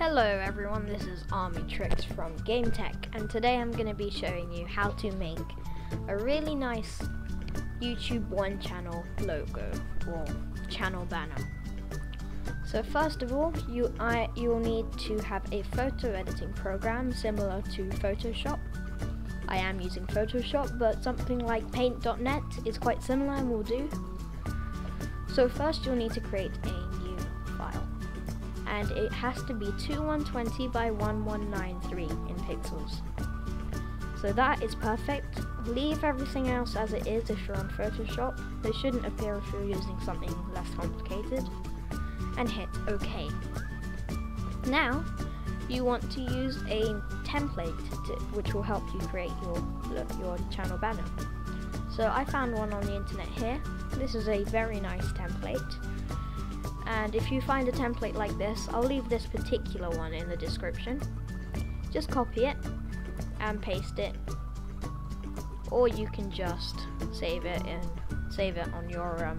Hello everyone, this is Army Tricks from Game Tech, and today I'm going to be showing you how to make a really nice YouTube One channel logo or channel banner. So first of all, you'll need to have a photo editing program similar to Photoshop. I am using Photoshop, but something like Paint.net is quite similar and will do. So first you'll need to create a new file, and it has to be 2120 by 1193 in pixels. So that is perfect. Leave everything else as it is if you're on Photoshop. They shouldn't appear if you're using something less complicated. And hit OK. Now you want to use a template which will help you create your channel banner. So I found one on the internet here. This is a very nice template, and if you find a template like this, I'll leave this particular one in the description. Just copy it and paste it, or you can just save it on your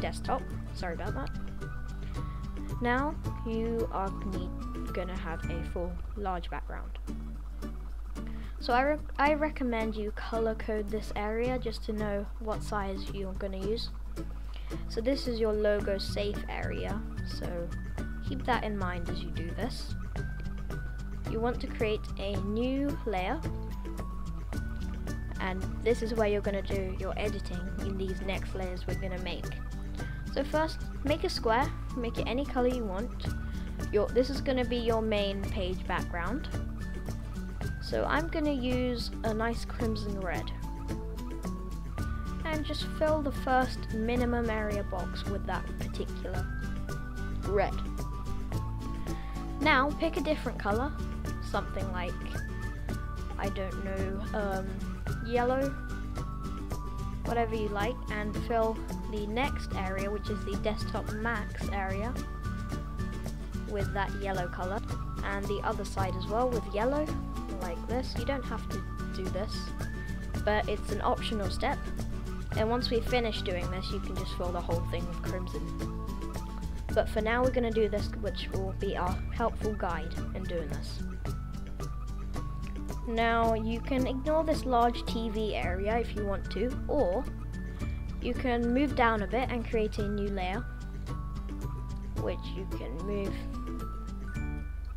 desktop. Sorry about that. Now you are gonna have a full large background. So I recommend you color code this area just to know what size you're gonna use. So this is your logo safe area, so keep that in mind as you do this. You want to create a new layer, and this is where you're gonna do your editing in these next layers we're gonna make. So first, make a square, make it any color you want. This is going to be your main page background. So I'm going to use a nice crimson red. And just fill the first minimum area box with that particular red. Now pick a different color, something like, I don't know, yellow. Whatever you like, and fill the next area, which is the desktop max area, with that yellow color, and the other side as well with yellow, like this. You don't have to do this, but it's an optional step, and once we finish doing this you can just fill the whole thing with crimson. But for now we're going to do this, which will be our helpful guide in doing this. Now you can ignore this large TV area if you want to, or you can move down a bit and create a new layer, which you can move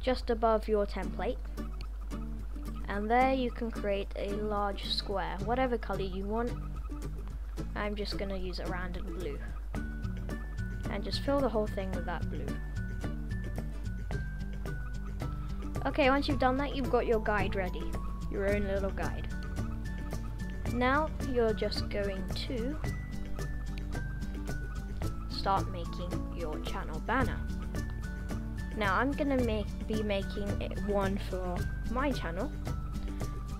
just above your template, and there you can create a large square, whatever color you want. I'm just going to use a random blue, and just fill the whole thing with that blue. Okay, once you've done that, you've got your guide ready, your own little guide. Now you're just going to start making your channel banner. Now I'm going to be making one for my channel,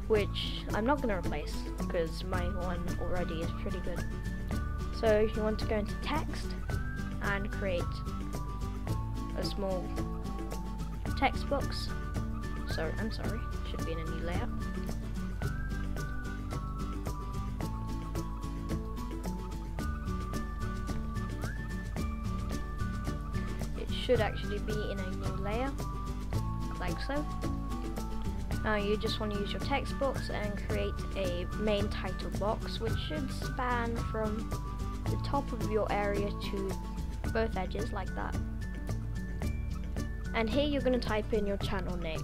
which I'm not going to replace because my one already is pretty good. So you want to go into text and create a small text box. So I'm sorry, should be in a new layer. It should actually be in a new layer, like so. Now you just want to use your text box and create a main title box, which should span from the top of your area to both edges, like that. And here you're going to type in your channel name.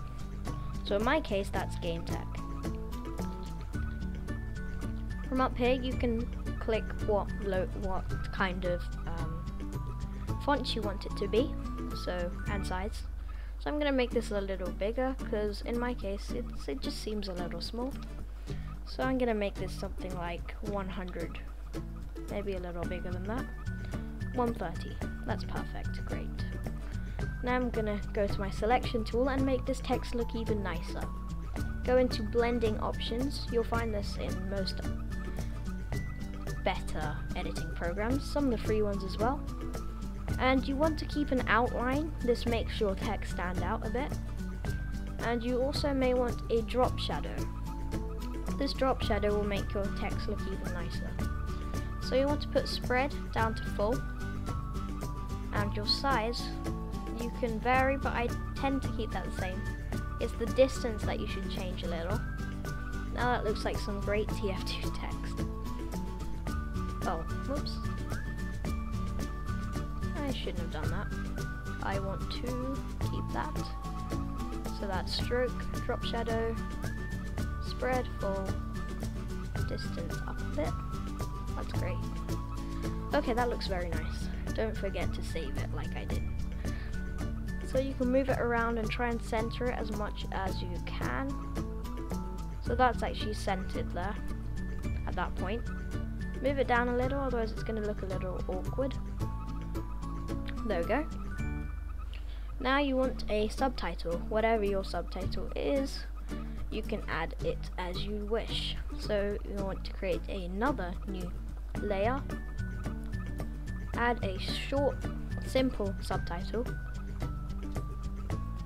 So in my case, that's Game Tech. From up here, you can click what kind of font you want it to be, so, and size. So I'm going to make this a little bigger because in my case, it just seems a little small. So I'm going to make this something like 100, maybe a little bigger than that. 130, that's perfect, great. Now I'm going to go to my selection tool and make this text look even nicer. Go into blending options. You'll find this in most better editing programs, some of the free ones as well. And you want to keep an outline. This makes your text stand out a bit. And you also may want a drop shadow. This drop shadow will make your text look even nicer. So you want to put spread down to full, and your size you can vary, but I tend to keep that the same. It's the distance that you should change a little. Now that looks like some great TF2 text. Oh, whoops. I shouldn't have done that. I want to keep that. So that's stroke, drop shadow, spread, full, distance up a bit. That's great. Okay, that looks very nice. Don't forget to save it like I did. So you can move it around and try and center it as much as you can. So that's actually centered there at that point. Move it down a little, otherwise it's going to look a little awkward. There we go. Now you want a subtitle. Whatever your subtitle is, you can add it as you wish. So you want to create another new layer, add a short, simple subtitle.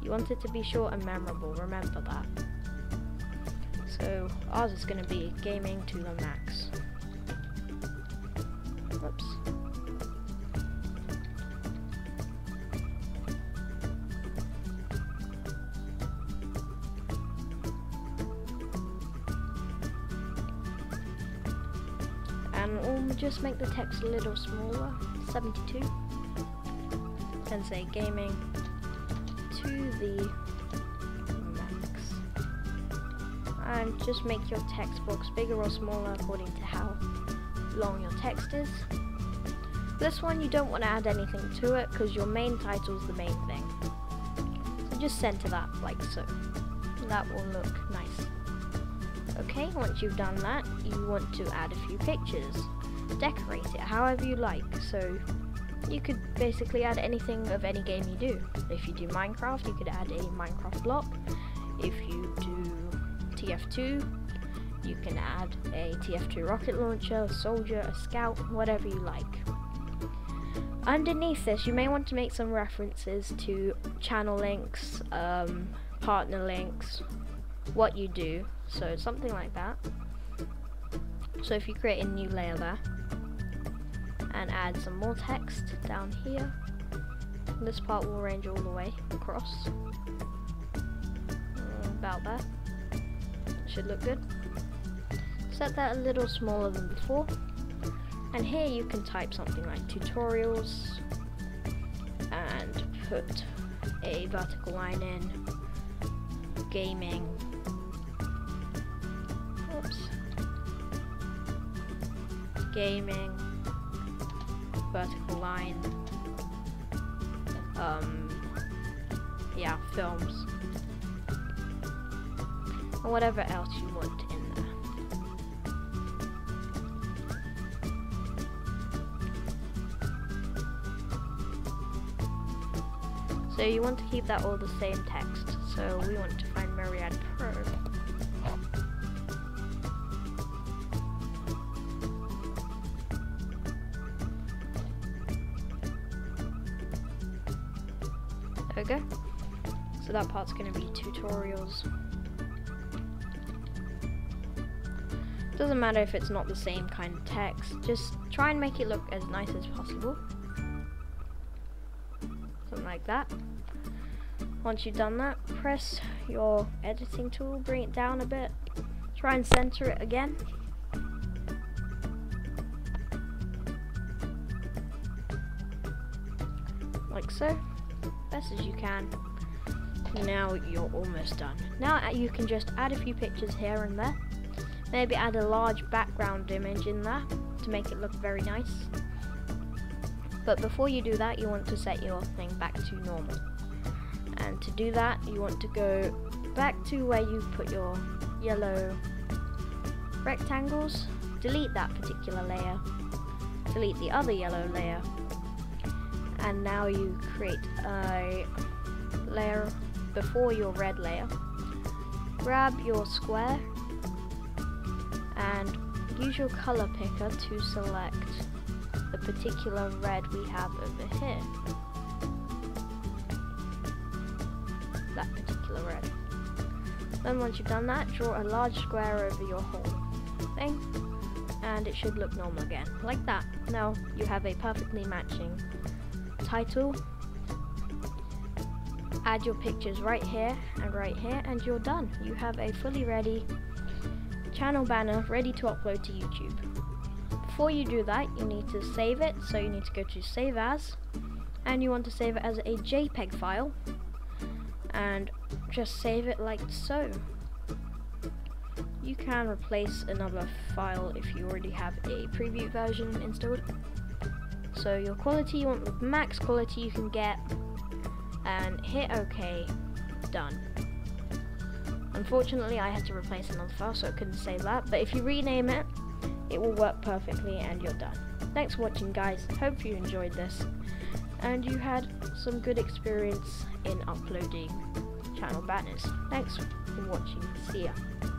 You want it to be short and memorable, remember that. So ours is going to be gaming to the max. Whoops. And we'll just make the text a little smaller, 72, and say gaming to the max. And just make your text box bigger or smaller according to how long your text is. This one you don't want to add anything to it because your main title is the main thing. So just center that like so. That will look nice. Okay, once you've done that, you want to add a few pictures. Decorate it however you like. So you could basically add anything of any game you do. If you do Minecraft, you could add a Minecraft block. If you do TF2, you can add a TF2 rocket launcher, a soldier, a scout, whatever you like. Underneath this, you may want to make some references to channel links, partner links, what you do, so something like that. So if you create a new layer there, and add some more text down here, this part will range all the way across, about there, should look good. Set that a little smaller than before, and here you can type something like tutorials and put a vertical line in, gaming, oops, gaming, vertical line, yeah, films, and whatever else you want in. So you want to keep that all the same text. So we want to find Myriad Pro. There we go. So that part's going to be tutorials. Doesn't matter if it's not the same kind of text. Just try and make it look as nice as possible. Something like that. Once you've done that, press your editing tool, bring it down a bit, try and center it again. Like so, best as you can. Now you're almost done. Now you can just add a few pictures here and there. Maybe add a large background image in there to make it look very nice. But before you do that, you want to set your thing back to normal. And to do that, you want to go back to where you put your yellow rectangles, delete that particular layer, delete the other yellow layer, and now you create a layer before your red layer. Grab your square and use your color picker to select the particular red we have over here. That particular red. Then once you've done that, draw a large square over your whole thing, and it should look normal again, like that. Now you have a perfectly matching title, add your pictures right here, and you're done. You have a fully ready channel banner ready to upload to YouTube. Before you do that, you need to save it, so you need to go to Save As, and you want to save it as a JPEG file, and just save it like so. You can replace another file if you already have a preview version installed. So your quality, you want the max quality you can get, and hit OK, done. Unfortunately, I had to replace another file, so I couldn't save that, but if you rename it, it will work perfectly and you're done. Thanks for watching, guys. Hope you enjoyed this and you had some good experience in uploading channel banners. Thanks for watching. See ya.